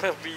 babi.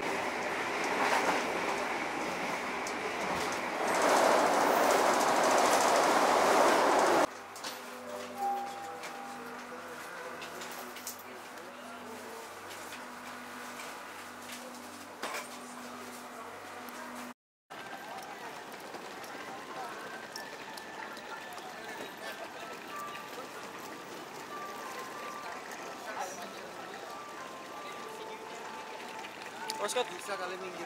Oskot bisa kali minggir.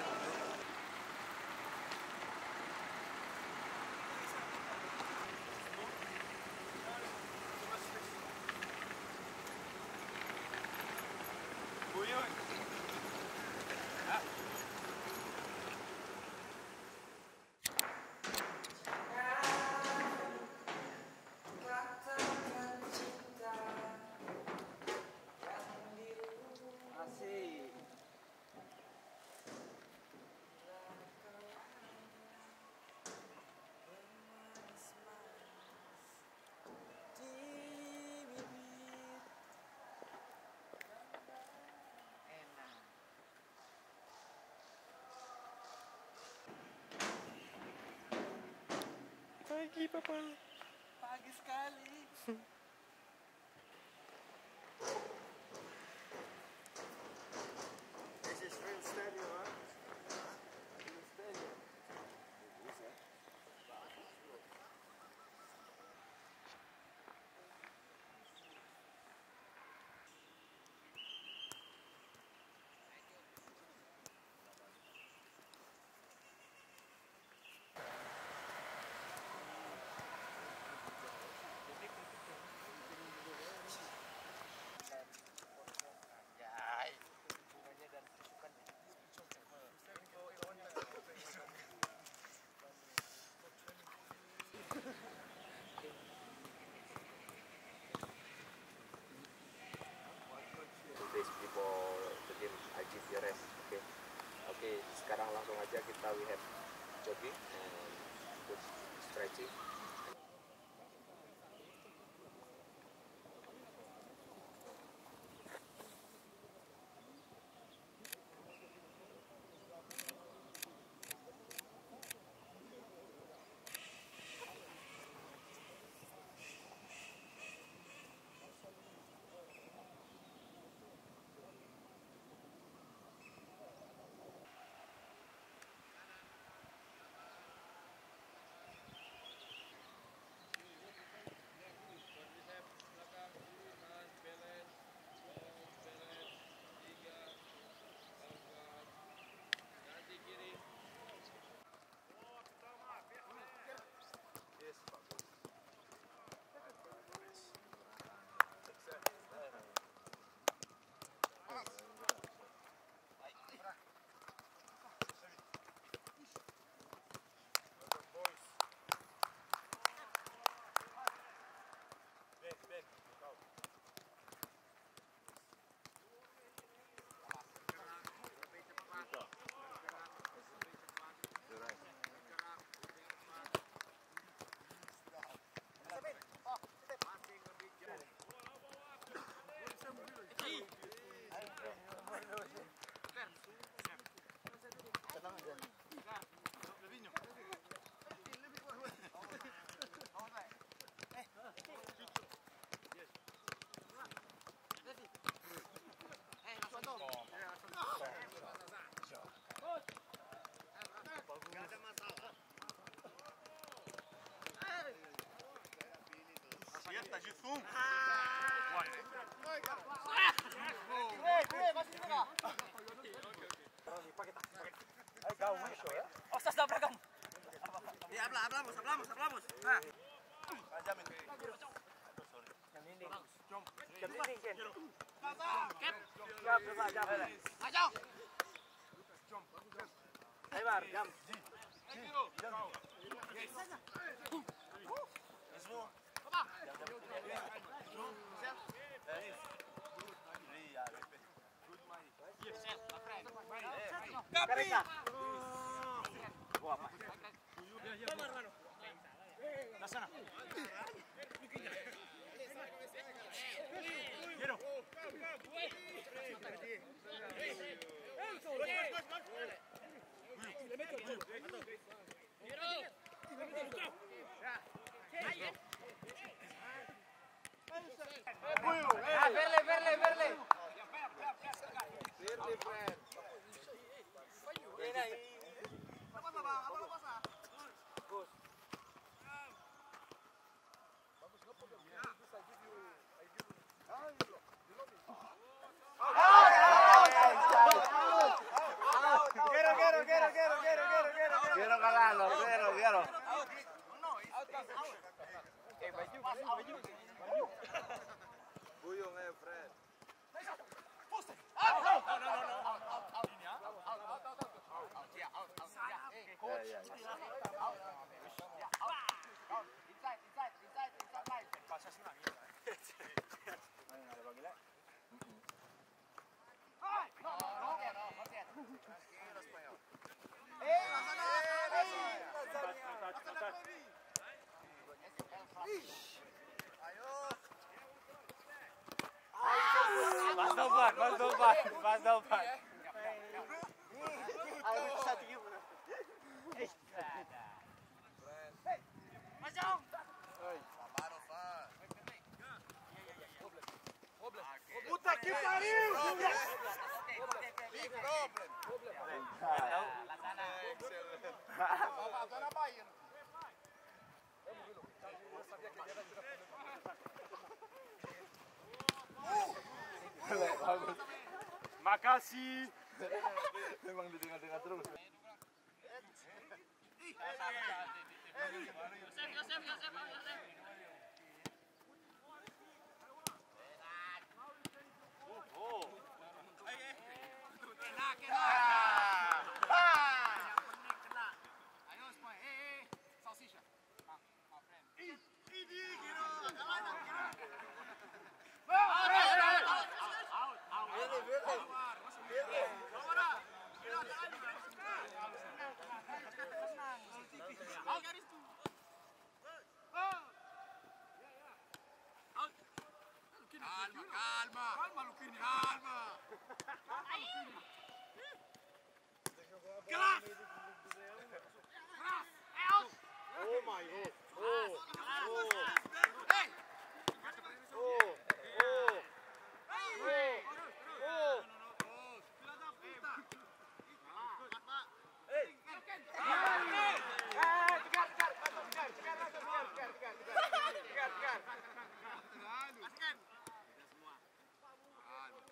Pagi, Papa. Pagi sekali. Okay, sekarang langsung aja kita we have jogging and stretching. Ostas dabrak kamu. Ya ablamos. Nah. Jamin. Mas dompak. Makasih. Memang di tengah-tengah terus.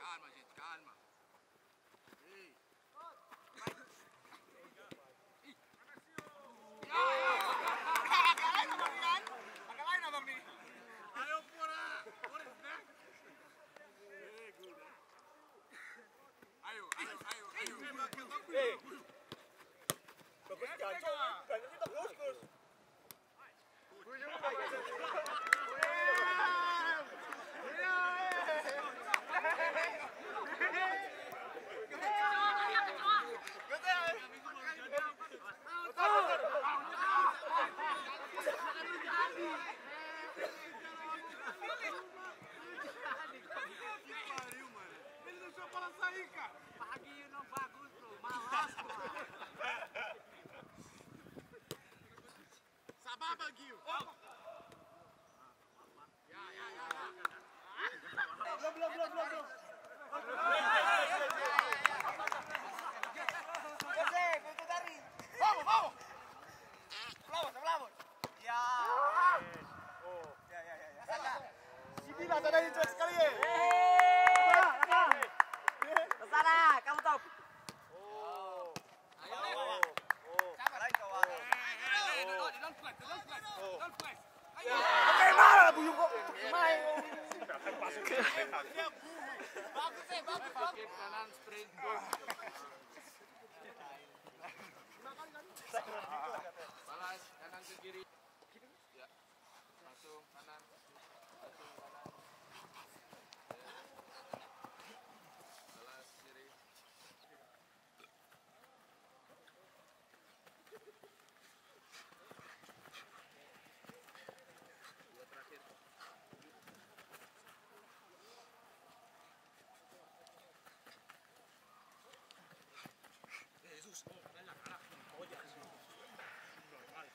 Calma, gente. kiri kanan sprint gol. Balas kanan ke kiri. Ya. Langsung kanan. Balas kiri. Dua terakhir. Jesús, dale en la cara, joya. Normal.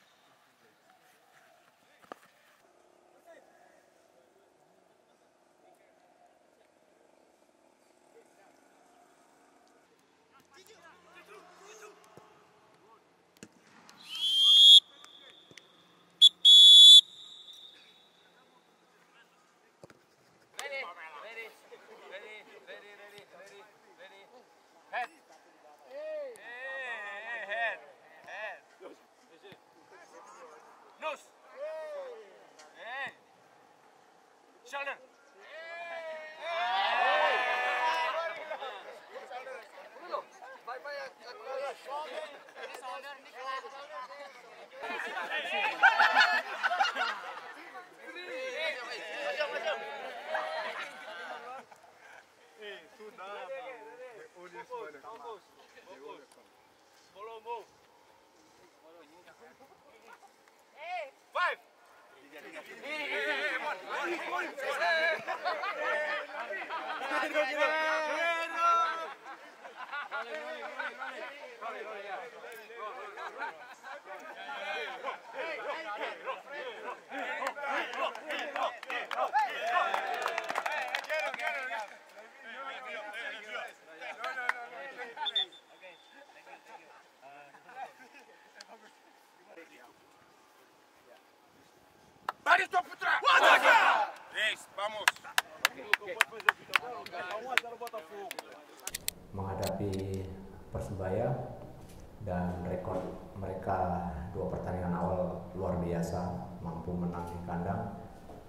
Shoulder. Menghadapi Persebaya dan rekor mereka 2 pertandingan awal luar biasa, mampu menang di kandang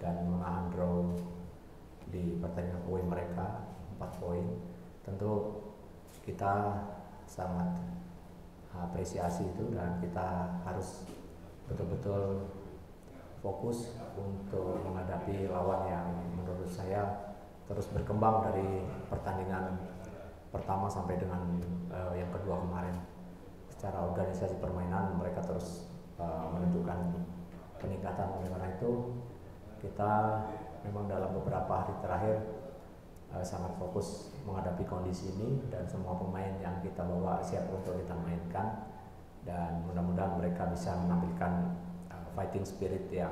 dan menahan draw di pertandingan away mereka 4 poin. Tentu kita sangat apresiasi itu dan kita harus betul-betul fokus untuk menghadapi lawan yang menurut saya terus berkembang dari pertandingan pertama sampai dengan yang kedua kemarin. Secara organisasi permainan mereka terus menunjukkan peningkatan. Karena itu kita memang dalam beberapa hari terakhir sangat fokus menghadapi kondisi ini dan semua pemain yang kita bawa siap untuk kita mainkan dan mudah-mudahan mereka bisa menampilkan fighting spirit yang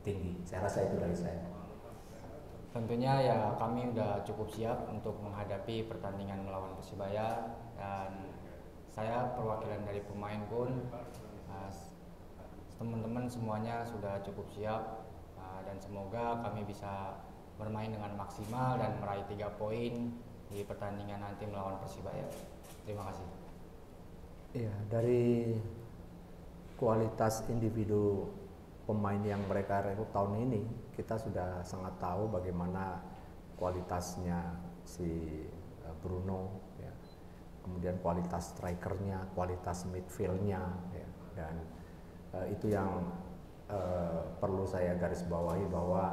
tinggi. Saya rasa itu dari saya. Tentunya ya kami udah cukup siap untuk menghadapi pertandingan melawan Persebaya dan saya perwakilan dari pemain pun teman-teman semuanya sudah cukup siap dan semoga kami bisa bermain dengan maksimal dan meraih 3 poin di pertandingan nanti melawan Persebaya. Terima kasih. Iya, dari kualitas individu pemain yang mereka rekrut tahun ini, kita sudah sangat tahu bagaimana kualitasnya si Bruno, ya. Kemudian kualitas strikernya, kualitas midfieldnya, ya. Dan itu yang perlu saya garis bawahi bahwa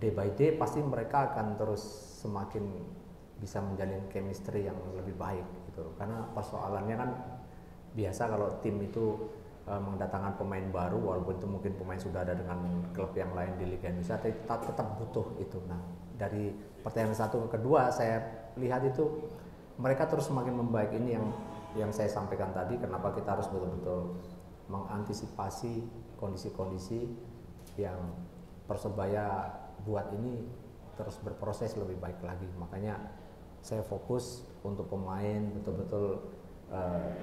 day by day pasti mereka akan terus semakin bisa menjalin chemistry yang lebih baik, gitu. Karena persoalannya kan biasa kalau tim itu mendatangkan pemain baru, walaupun itu mungkin pemain sudah ada dengan klub yang lain di Liga Indonesia, tetap butuh itu. Nah, dari pertandingan 1 ke kedua saya lihat itu mereka terus semakin membaik. Ini yang saya sampaikan tadi, kenapa kita harus betul-betul mengantisipasi kondisi-kondisi yang Persebaya buat ini terus berproses lebih baik lagi. Makanya saya fokus untuk pemain betul-betul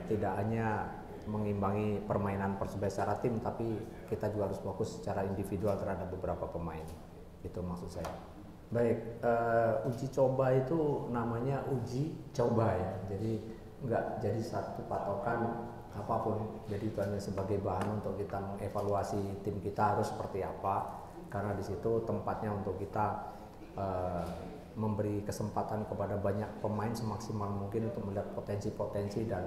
tidak hanya mengimbangi permainan Persebaya secara tim, tapi kita juga harus fokus secara individual terhadap beberapa pemain. Itu maksud saya. Baik, uji coba itu namanya uji coba, ya. Jadi nggak jadi satu patokan apapun. Jadi itu hanya sebagai bahan untuk kita mengevaluasi tim kita harus seperti apa. Karena di situ tempatnya untuk kita memberi kesempatan kepada banyak pemain semaksimal mungkin untuk melihat potensi-potensi dan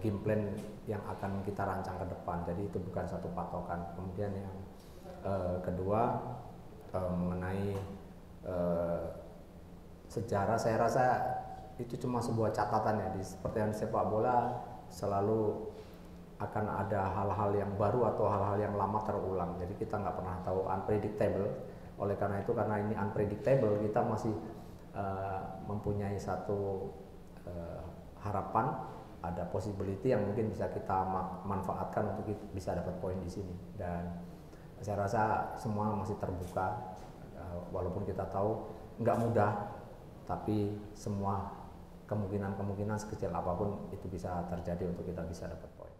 game plan yang akan kita rancang ke depan. Jadi itu bukan satu patokan. Kemudian yang kedua mengenai sejarah, saya rasa itu cuma sebuah catatan ya. Di pertandingan sepak bola selalu akan ada hal-hal yang baru atau hal-hal yang lama terulang. Jadi kita nggak pernah tahu, unpredictable. Oleh karena itu, karena ini unpredictable, kita masih mempunyai satu harapan, ada possibility yang mungkin bisa kita manfaatkan untuk kita bisa dapat poin di sini. Dan saya rasa semua masih terbuka, walaupun kita tahu nggak mudah, tapi semua kemungkinan-kemungkinan sekecil apapun itu bisa terjadi untuk kita bisa dapat poin.